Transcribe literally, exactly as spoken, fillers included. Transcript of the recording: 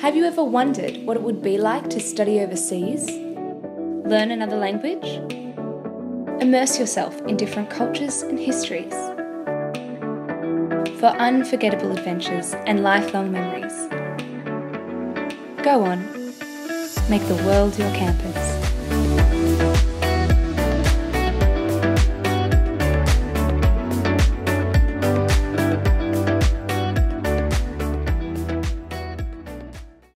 Have you ever wondered what it would be like to study overseas? Learn another language? Immerse yourself in different cultures and histories for unforgettable adventures and lifelong memories. Go on, make the world your campus.